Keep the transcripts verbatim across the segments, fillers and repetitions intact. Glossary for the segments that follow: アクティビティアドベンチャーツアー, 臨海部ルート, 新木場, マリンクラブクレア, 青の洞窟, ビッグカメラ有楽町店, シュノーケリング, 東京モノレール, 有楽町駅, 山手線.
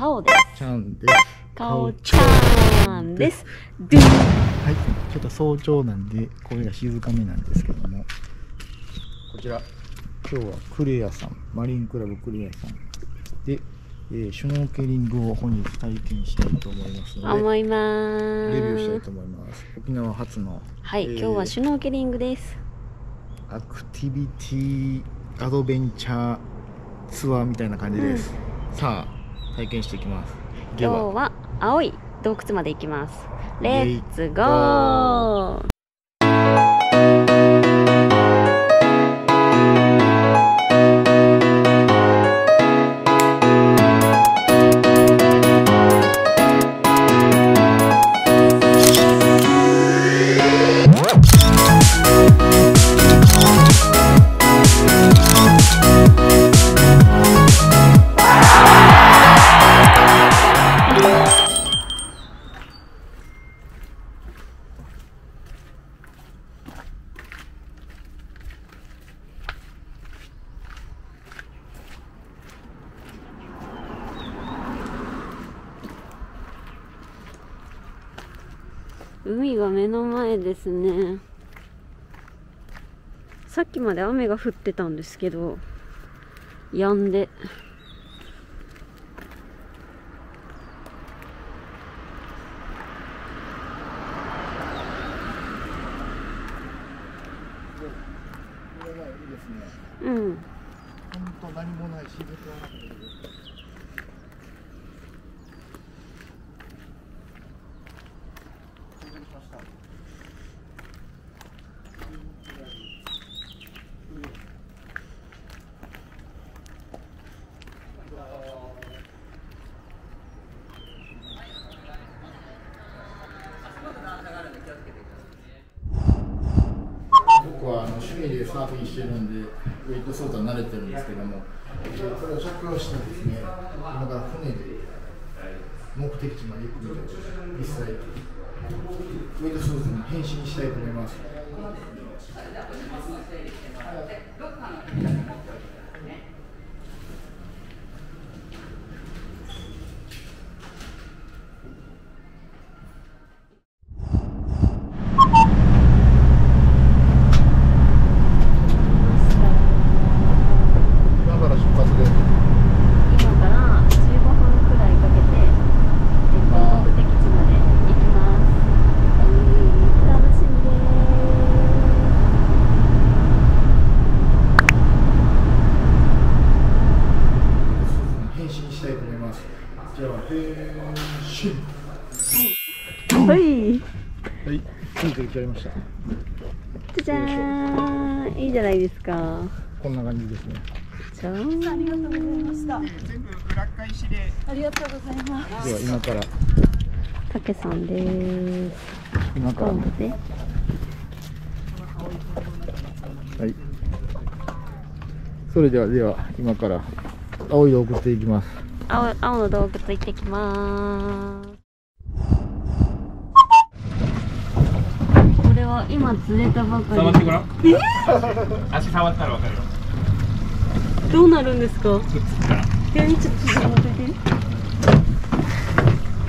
顔です。ちゃんです。顔ちゃんです。はい、ちょっと早朝なんで声が静かめなんですけども、こちら今日はクレアさん、マリンクラブクレアさんで、えー、シュノーケリングを本日体験したいと思いますので、思いますレビューしたいと思います。沖縄初のはい、えー、今日はシュノーケリングです。アクティビティアドベンチャーツアーみたいな感じです。うん、さあ体験していきます。では今日は青い洞窟まで行きます。レッツゴー。海が目の前ですね。さっきまで雨が降ってたんですけど止んで、うん、ほんと何もない静かな。僕はあの趣味でサーフィンしてるんでウェイトソートは慣れてるんですけども、これを着用してですね、今から船で目的地まで行くので実際ウェイトソートに変身したいと思います。はい、はい、船で行っちゃいました。じゃじゃーん、いいじゃないですか。こんな感じですね。じゃーん、ありがとうございました。全部裏返しで。ありがとうございます。では今から。たけさんでーす。今から。はい。それではでは今から青い洞窟で行きます。青、青の洞窟行ってきまーす。今釣れたばかり。触ってごらん。えー、足触ったらわかるよ。どうなるんですか。くっつくから。えー、ちょっとちょっと待ってて。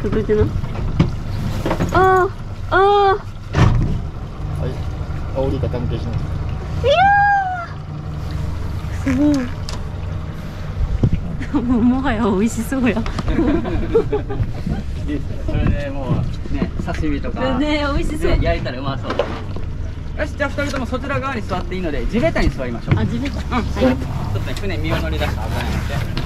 隠れてな。ああああ。はい。煽り方向けします。いやー。すごい。もうもはや美味しそうや。それでもうね、刺身とかね、美味しそう、焼いたらうまそう。よし、じゃあ二人ともそちら側に座っていいので地べたに座りましょう。あ、地べた。うん、はい、ちょっと船身を乗り出して危ないので。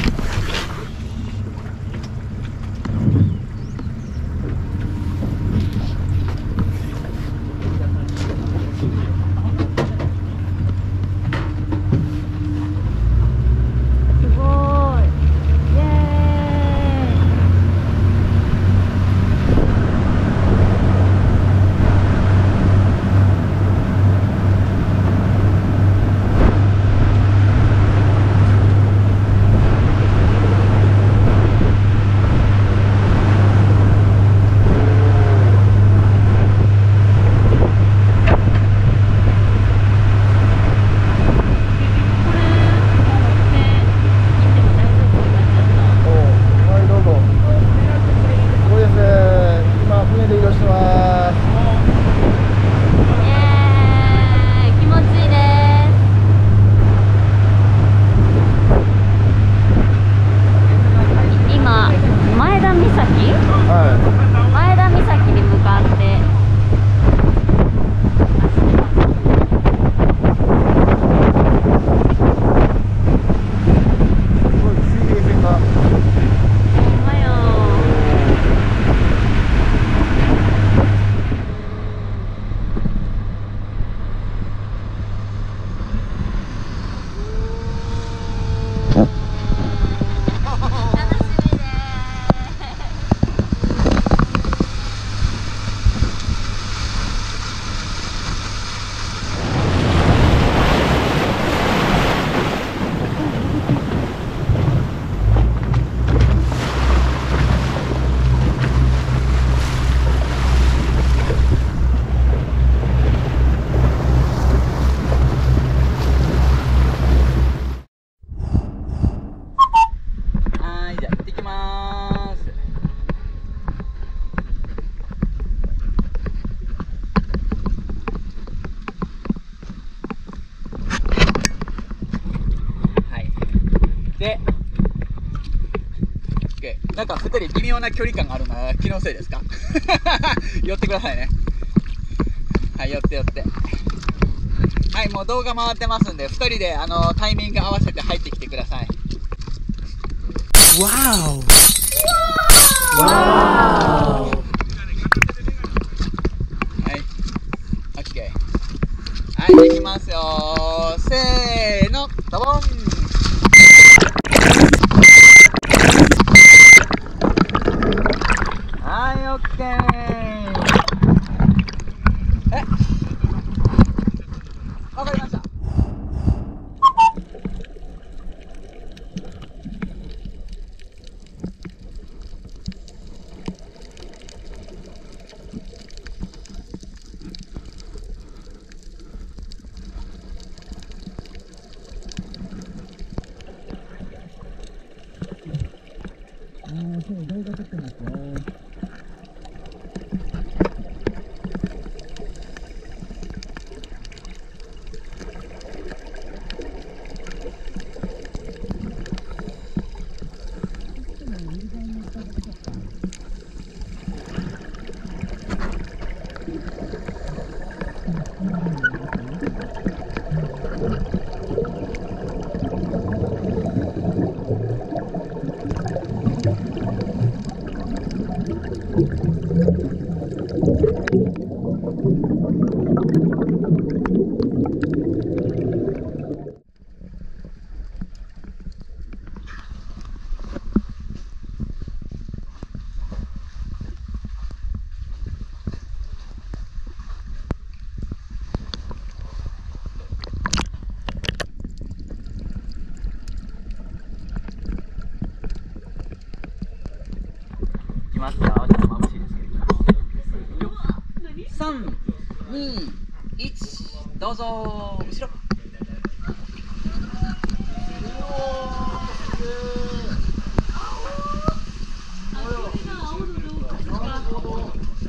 ケー。なんかふたり微妙な距離感があるのは気のせいですか？寄ってくださいね。はい、寄って寄って。はい、もう動画回ってますんで、ふたりであのタイミング合わせて入ってきてください。わーお！わーお！はい、オッケー。はい、行きますよー。せーの、ドボン！オッケー。え、わかりました。あー、そう、動画撮ってますよ。ちょっと眩しいですけれども、さん、に、いち、どうぞー、後ろ。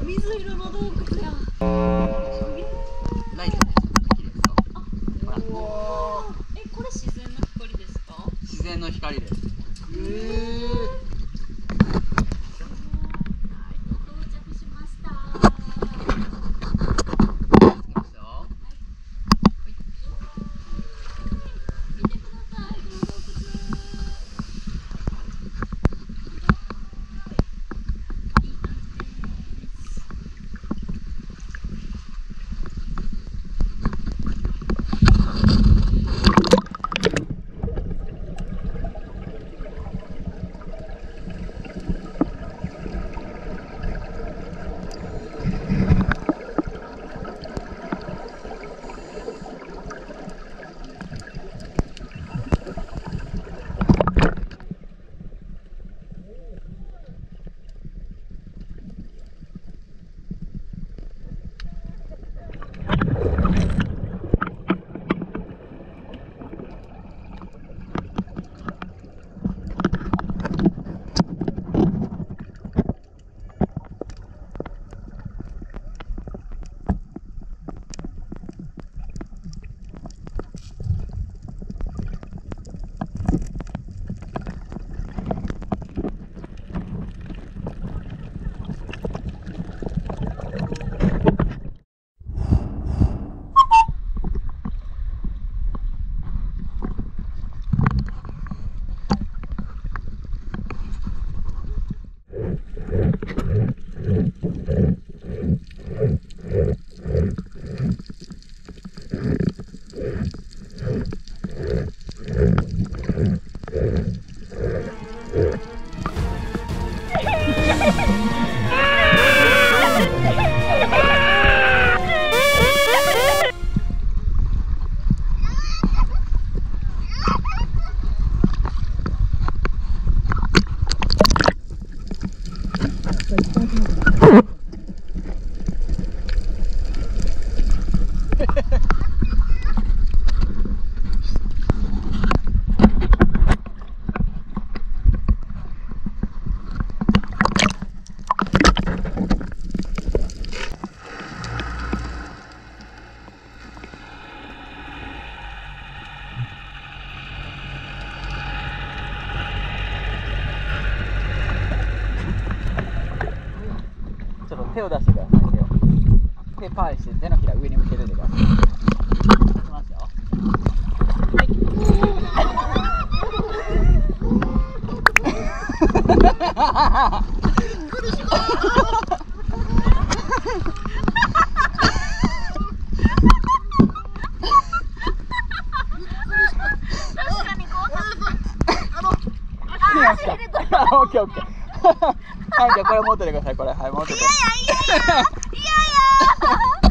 水色の洞窟や。ライト綺麗ですか？え、これ自然の光ですか？自然の光です。えー手を出してください。手を手パーにして手のひら上に向けるでください。いきますよ。はいオッケーオッケー。はい、じゃあこれ持っててください。これはい持ってて。いやいやいやいや。